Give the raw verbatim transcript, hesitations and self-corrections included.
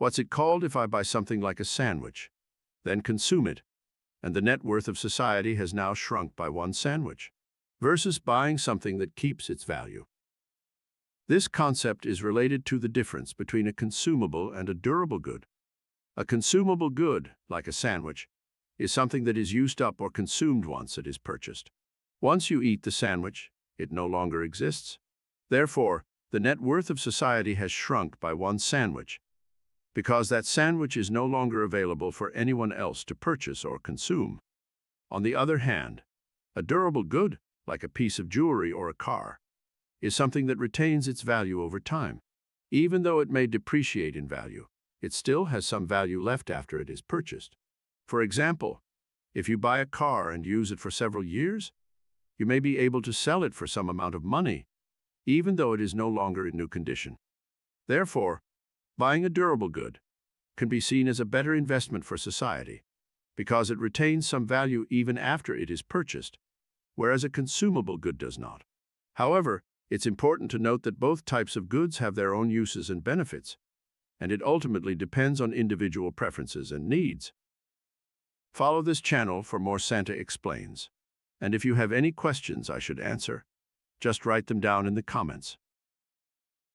What's it called if I buy something like a sandwich, then consume it, and the net worth of society has now shrunk by one sandwich, versus buying something that keeps its value? This concept is related to the difference between a consumable and a durable good. A consumable good, like a sandwich, is something that is used up or consumed once it is purchased. Once you eat the sandwich, it no longer exists. Therefore, the net worth of society has shrunk by one sandwich, because that sandwich is no longer available for anyone else to purchase or consume. On the other hand, a durable good, like a piece of jewelry or a car, is something that retains its value over time. Even though it may depreciate in value, it still has some value left after it is purchased. For example, if you buy a car and use it for several years, you may be able to sell it for some amount of money, even though it is no longer in new condition. Therefore, buying a durable good can be seen as a better investment for society because it retains some value even after it is purchased, whereas a consumable good does not. However, it's important to note that both types of goods have their own uses and benefits, and it ultimately depends on individual preferences and needs. Follow this channel for more Santa Explains, and if you have any questions I should answer, just write them down in the comments.